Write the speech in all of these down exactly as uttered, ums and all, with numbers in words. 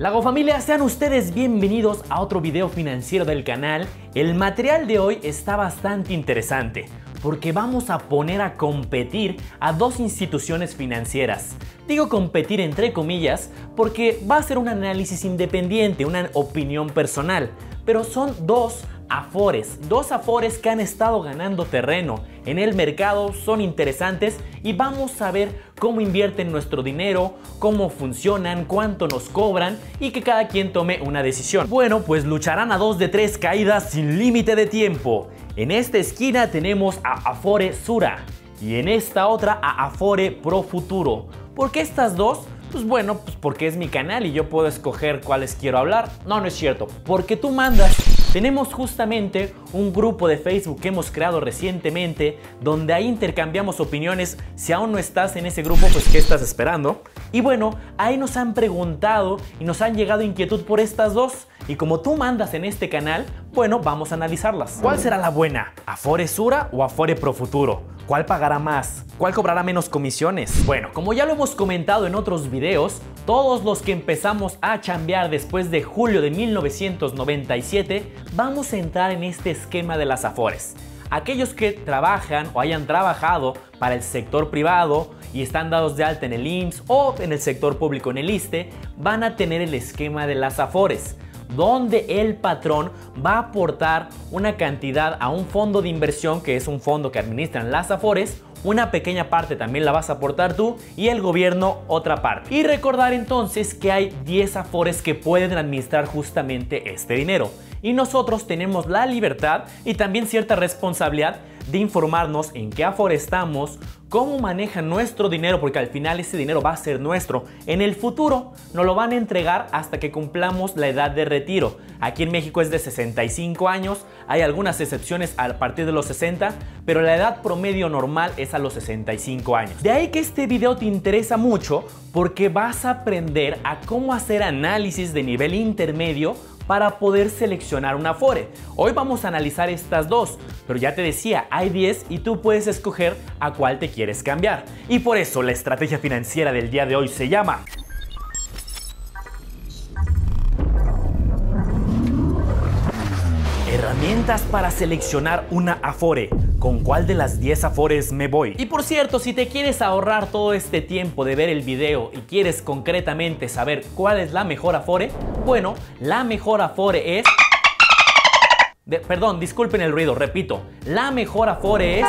Lago familia, sean ustedes bienvenidos a otro video financiero del canal. El material de hoy está bastante interesante porque vamos a poner a competir a dos instituciones financieras. Digo competir entre comillas porque va a ser un análisis independiente, una opinión personal, pero son dos Afores, dos Afores que han estado ganando terreno en el mercado, son interesantes y vamos a ver cómo invierten nuestro dinero, cómo funcionan, cuánto nos cobran y que cada quien tome una decisión. Bueno, pues lucharán a dos de tres caídas sin límite de tiempo. En esta esquina tenemos a Afore Sura y en esta otra a Afore Profuturo. ¿Por qué estas dos? Pues bueno, pues porque es mi canal y yo puedo escoger cuáles quiero hablar. No, no es cierto, porque tú mandas. Tenemos justamente un grupo de Facebook que hemos creado recientemente donde ahí intercambiamos opiniones. Si aún no estás en ese grupo, pues ¿qué estás esperando? Y bueno, ahí nos han preguntado y nos han llegado inquietud por estas dos. Y como tú mandas en este canal, bueno, vamos a analizarlas. ¿Cuál será la buena? ¿Afore Sura o Afore Profuturo? ¿Cuál pagará más? ¿Cuál cobrará menos comisiones? Bueno, como ya lo hemos comentado en otros videos, todos los que empezamos a chambear después de julio de mil novecientos noventa y siete, vamos a entrar en este esquema de las Afores. Aquellos que trabajan o hayan trabajado para el sector privado y están dados de alta en el I M S S o en el sector público en el Issste, van a tener el esquema de las Afores, donde el patrón va a aportar una cantidad a un fondo de inversión, que es un fondo que administran las Afores. Una pequeña parte también la vas a aportar tú y el gobierno otra parte. Y recordar entonces que hay diez Afores que pueden administrar justamente este dinero. Y nosotros tenemos la libertad y también cierta responsabilidad de informarnos en qué Afore estamos, cómo manejan nuestro dinero, porque al final ese dinero va a ser nuestro. En el futuro nos lo van a entregar hasta que cumplamos la edad de retiro. Aquí en México es de sesenta y cinco años, hay algunas excepciones a partir de los sesenta, pero la edad promedio normal es a los sesenta y cinco años. De ahí que este video te interesa mucho porque vas a aprender a cómo hacer análisis de nivel intermedio para poder seleccionar una Afore. Hoy vamos a analizar estas dos, pero ya te decía, hay diez y tú puedes escoger a cuál te quieres cambiar. Y por eso la estrategia financiera del día de hoy se llama herramientas para seleccionar una Afore. ¿Con cuál de las diez Afores me voy? Y por cierto, si te quieres ahorrar todo este tiempo de ver el video y quieres concretamente saber cuál es la mejor Afore, bueno, la mejor Afore es... De, perdón, disculpen el ruido, repito. La mejor Afore es...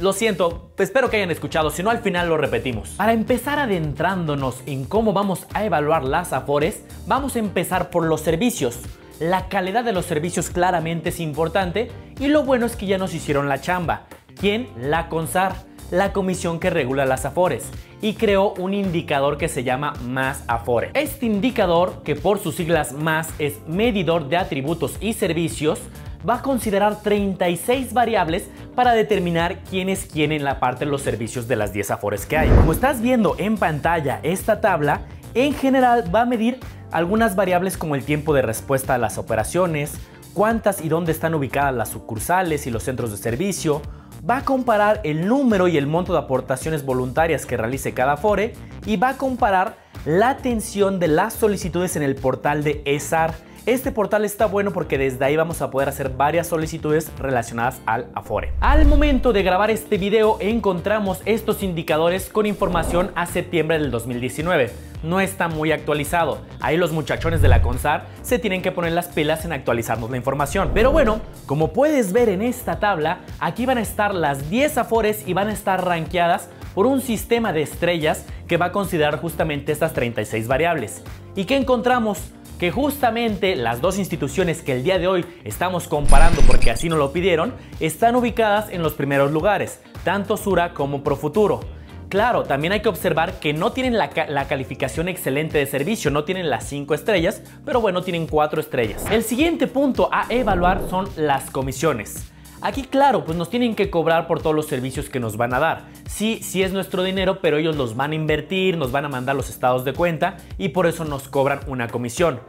Lo siento, espero que hayan escuchado, si no al final lo repetimos. Para empezar adentrándonos en cómo vamos a evaluar las Afores, vamos a empezar por los servicios. La calidad de los servicios claramente es importante y lo bueno es que ya nos hicieron la chamba. ¿Quién? La CONSAR, la comisión que regula las Afores, y creó un indicador que se llama Más Afores. Este indicador, que por sus siglas Más es medidor de atributos y servicios, va a considerar treinta y seis variables para determinar quién es quién en la parte de los servicios de las diez Afores que hay. Como estás viendo en pantalla esta tabla, en general va a medir algunas variables como el tiempo de respuesta a las operaciones, cuántas y dónde están ubicadas las sucursales y los centros de servicio, va a comparar el número y el monto de aportaciones voluntarias que realice cada Afore y va a comparar la atención de las solicitudes en el portal de ESAR. Este portal está bueno porque desde ahí vamos a poder hacer varias solicitudes relacionadas al Afore. Al momento de grabar este video encontramos estos indicadores con información a septiembre del dos mil diecinueve. No está muy actualizado. Ahí los muchachones de la CONSAR se tienen que poner las pilas en actualizarnos la información. Pero bueno, como puedes ver en esta tabla, aquí van a estar las diez Afores y van a estar rankeadas por un sistema de estrellas que va a considerar justamente estas treinta y seis variables. ¿Y qué encontramos? Que justamente las dos instituciones que el día de hoy estamos comparando, porque así nos lo pidieron, están ubicadas en los primeros lugares, tanto Sura como Profuturo. Claro, también hay que observar que no tienen la, la calificación excelente de servicio, no tienen las cinco estrellas, pero bueno, tienen cuatro estrellas. El siguiente punto a evaluar son las comisiones. Aquí claro, pues nos tienen que cobrar por todos los servicios que nos van a dar. Sí, sí es nuestro dinero, pero ellos los van a invertir, nos van a mandar los estados de cuenta y por eso nos cobran una comisión.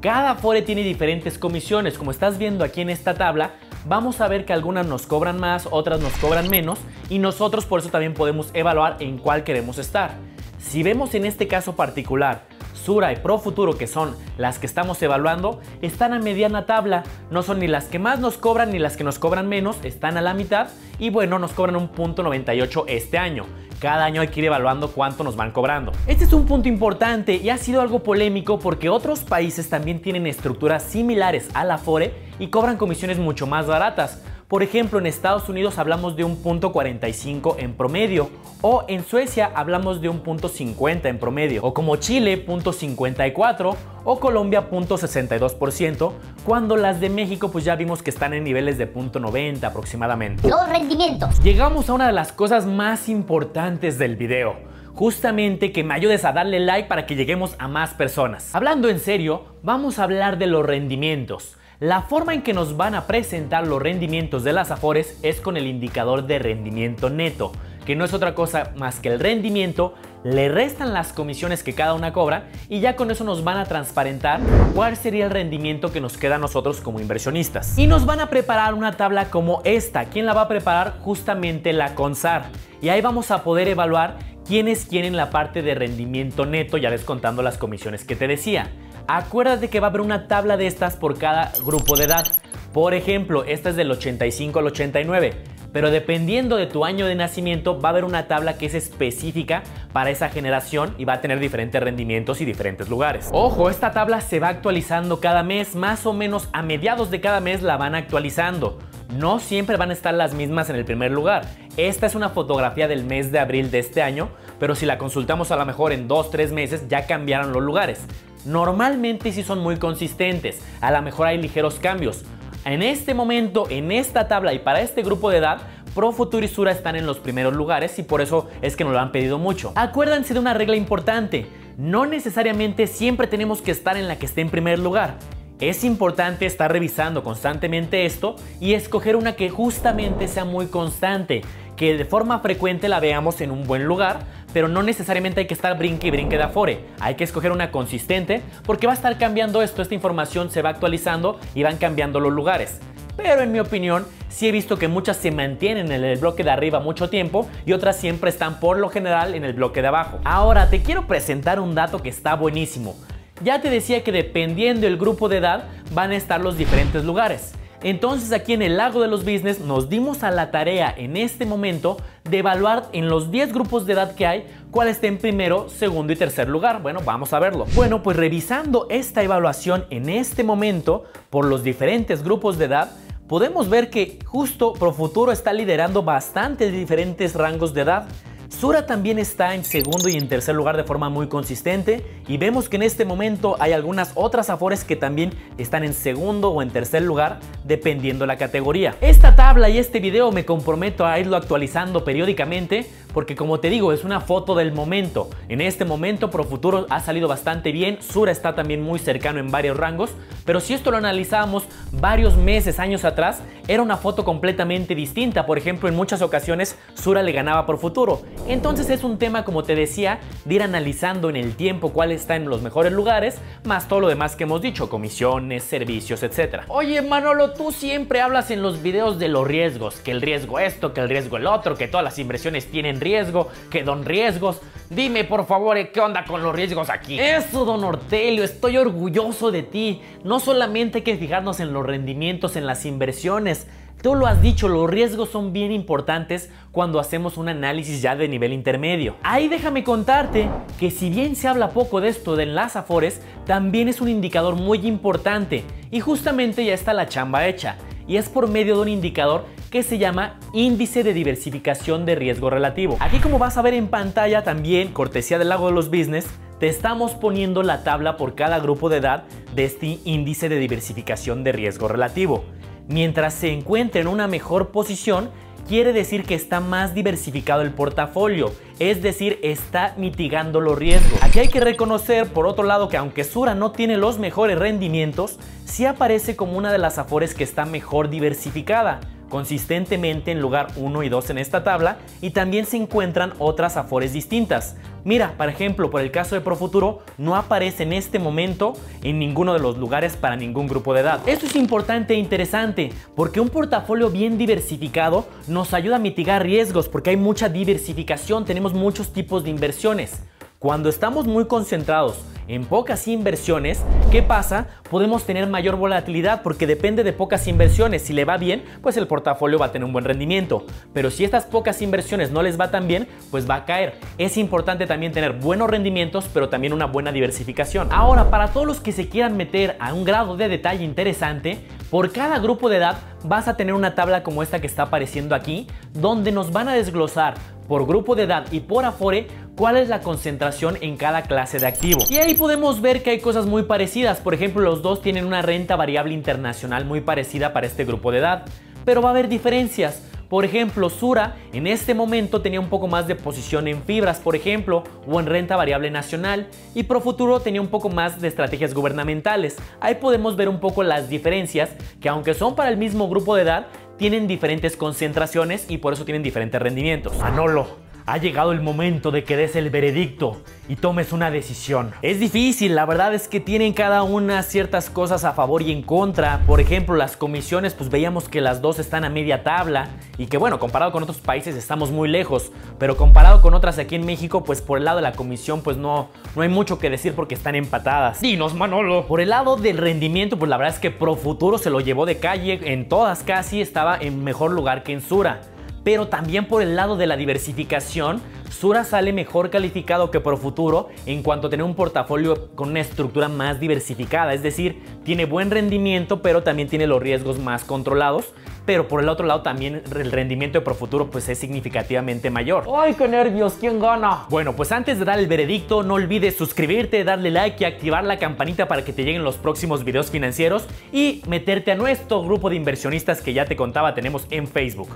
Cada Afore tiene diferentes comisiones, como estás viendo aquí en esta tabla. Vamos a ver que algunas nos cobran más, otras nos cobran menos y nosotros por eso también podemos evaluar en cuál queremos estar. Si vemos en este caso particular, Sura y Profuturo, que son las que estamos evaluando, están a mediana tabla. No son ni las que más nos cobran ni las que nos cobran menos, están a la mitad y bueno, nos cobran un punto noventa y ocho este año. Cada año hay que ir evaluando cuánto nos van cobrando. Este es un punto importante y ha sido algo polémico porque otros países también tienen estructuras similares a la Afore y cobran comisiones mucho más baratas. Por ejemplo, en Estados Unidos hablamos de un punto cuarenta y cinco en promedio, o en Suecia hablamos de un punto cincuenta en promedio, o como Chile, punto cincuenta y cuatro, o Colombia, punto sesenta y dos por ciento, cuando las de México pues ya vimos que están en niveles de punto noventa aproximadamente. Los rendimientos. Llegamos a una de las cosas más importantes del video, justamente que me ayudes a darle like para que lleguemos a más personas. Hablando en serio, vamos a hablar de los rendimientos. La forma en que nos van a presentar los rendimientos de las Afores es con el indicador de rendimiento neto, que no es otra cosa más que el rendimiento, le restan las comisiones que cada una cobra y ya con eso nos van a transparentar cuál sería el rendimiento que nos queda a nosotros como inversionistas. Y nos van a preparar una tabla como esta. ¿Quién la va a preparar? Justamente la CONSAR. Y ahí vamos a poder evaluar quién es quién en la parte de rendimiento neto, ya descontando las comisiones que te decía. Acuérdate que va a haber una tabla de estas por cada grupo de edad. Por ejemplo, esta es del ochenta y cinco al ochenta y nueve, pero dependiendo de tu año de nacimiento va a haber una tabla que es específica para esa generación y va a tener diferentes rendimientos y diferentes lugares. Ojo, esta tabla se va actualizando cada mes, más o menos a mediados de cada mes la van actualizando. No siempre van a estar las mismas en el primer lugar. Esta es una fotografía del mes de abril de este año, pero si la consultamos a lo mejor en dos, tres meses ya cambiaron los lugares. Normalmente sí son muy consistentes, a lo mejor hay ligeros cambios. En este momento, en esta tabla y para este grupo de edad, Profuturo y Sura están en los primeros lugares y por eso es que nos lo han pedido mucho. Acuérdense de una regla importante, no necesariamente siempre tenemos que estar en la que esté en primer lugar. Es importante estar revisando constantemente esto y escoger una que justamente sea muy constante, que de forma frecuente la veamos en un buen lugar, pero no necesariamente hay que estar brinque y brinque de Afore. Hay que escoger una consistente porque va a estar cambiando esto, esta información se va actualizando y van cambiando los lugares. Pero en mi opinión, sí he visto que muchas se mantienen en el bloque de arriba mucho tiempo y otras siempre están por lo general en el bloque de abajo. Ahora te quiero presentar un dato que está buenísimo. Ya te decía que dependiendo del grupo de edad van a estar los diferentes lugares. Entonces aquí en el Lago de los Business nos dimos a la tarea en este momento de evaluar en los diez grupos de edad que hay cuál está en primero, segundo y tercer lugar. Bueno, vamos a verlo. Bueno, pues revisando esta evaluación en este momento por los diferentes grupos de edad, podemos ver que justo Profuturo está liderando bastantes diferentes rangos de edad. Sura también está en segundo y en tercer lugar de forma muy consistente y vemos que en este momento hay algunas otras Afores que también están en segundo o en tercer lugar dependiendo la categoría. Esta tabla y este video me comprometo a irlo actualizando periódicamente porque como te digo es una foto del momento. En este momento Profuturo ha salido bastante bien, Sura está también muy cercano en varios rangos, pero si esto lo analizábamos varios meses, años atrás, era una foto completamente distinta. Por ejemplo, en muchas ocasiones Sura le ganaba a Profuturo. Entonces es un tema, como te decía, de ir analizando en el tiempo cuál está en los mejores lugares, más todo lo demás que hemos dicho, comisiones, servicios, etcétera. Oye Manolo, tú siempre hablas en los videos de los riesgos, que el riesgo esto, que el riesgo el otro, que todas las inversiones tienen riesgo, que don riesgos. Dime por favor, ¿qué onda con los riesgos aquí? Eso, don Ortelio, estoy orgulloso de ti. No solamente hay que fijarnos en los rendimientos, en las inversiones. Tú lo has dicho, los riesgos son bien importantes cuando hacemos un análisis ya de nivel intermedio. Ahí déjame contarte que si bien se habla poco de esto de las Afores, también es un indicador muy importante y justamente ya está la chamba hecha. Y es por medio de un indicador que se llama Índice de Diversificación de Riesgo Relativo. Aquí, como vas a ver en pantalla también, cortesía del Lago de los Business, te estamos poniendo la tabla por cada grupo de edad de este Índice de Diversificación de Riesgo Relativo. Mientras se encuentre en una mejor posición, quiere decir que está más diversificado el portafolio, es decir, está mitigando los riesgos. Aquí hay que reconocer, por otro lado, que aunque Sura no tiene los mejores rendimientos, sí aparece como una de las Afores que está mejor diversificada, consistentemente en lugar uno y dos en esta tabla, y también se encuentran otras Afores distintas. Mira, por ejemplo, por el caso de Profuturo, no aparece en este momento en ninguno de los lugares para ningún grupo de edad. Esto es importante e interesante porque un portafolio bien diversificado nos ayuda a mitigar riesgos porque hay mucha diversificación, tenemos muchos tipos de inversiones. Cuando estamos muy concentrados en pocas inversiones, ¿qué pasa? Podemos tener mayor volatilidad porque depende de pocas inversiones. Si le va bien, pues el portafolio va a tener un buen rendimiento. Pero si estas pocas inversiones no les va tan bien, pues va a caer. Es importante también tener buenos rendimientos, pero también una buena diversificación. Ahora, para todos los que se quieran meter a un grado de detalle interesante, por cada grupo de edad vas a tener una tabla como esta que está apareciendo aquí, donde nos van a desglosar por grupo de edad y por Afore cuál es la concentración en cada clase de activo. Y ahí podemos ver que hay cosas muy parecidas. Por ejemplo, los dos tienen una renta variable internacional muy parecida para este grupo de edad, pero va a haber diferencias. Por ejemplo, Sura en este momento tenía un poco más de posición en fibras, por ejemplo, o en renta variable nacional, y Profuturo tenía un poco más de estrategias gubernamentales. Ahí podemos ver un poco las diferencias, que aunque son para el mismo grupo de edad, tienen diferentes concentraciones y por eso tienen diferentes rendimientos. Manolo, ha llegado el momento de que des el veredicto y tomes una decisión. Es difícil, la verdad es que tienen cada una ciertas cosas a favor y en contra. Por ejemplo, las comisiones, pues veíamos que las dos están a media tabla y que bueno, comparado con otros países estamos muy lejos, pero comparado con otras aquí en México, pues por el lado de la comisión, pues no, no hay mucho que decir porque están empatadas. Dinos, Manolo. Por el lado del rendimiento, pues la verdad es que Profuturo se lo llevó de calle, en todas casi estaba en mejor lugar que en Sura. Pero también por el lado de la diversificación, Sura sale mejor calificado que Profuturo en cuanto a tener un portafolio con una estructura más diversificada. Es decir, tiene buen rendimiento, pero también tiene los riesgos más controlados. Pero por el otro lado también el rendimiento de Profuturo pues es significativamente mayor. ¡Ay, qué nervios! ¿Quién gana? Bueno, pues antes de dar el veredicto, no olvides suscribirte, darle like y activar la campanita para que te lleguen los próximos videos financieros y meterte a nuestro grupo de inversionistas que ya te contaba tenemos en Facebook.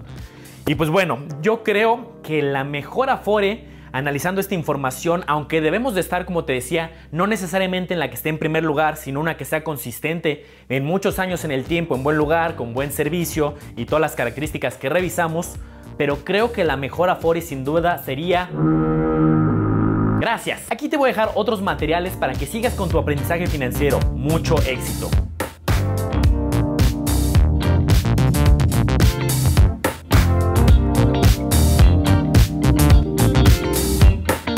Y pues bueno, yo creo que la mejor Afore, analizando esta información, aunque debemos de estar, como te decía, no necesariamente en la que esté en primer lugar, sino una que sea consistente en muchos años en el tiempo, en buen lugar, con buen servicio y todas las características que revisamos, pero creo que la mejor Afore sin duda sería... Gracias. Aquí te voy a dejar otros materiales para que sigas con tu aprendizaje financiero. Mucho éxito.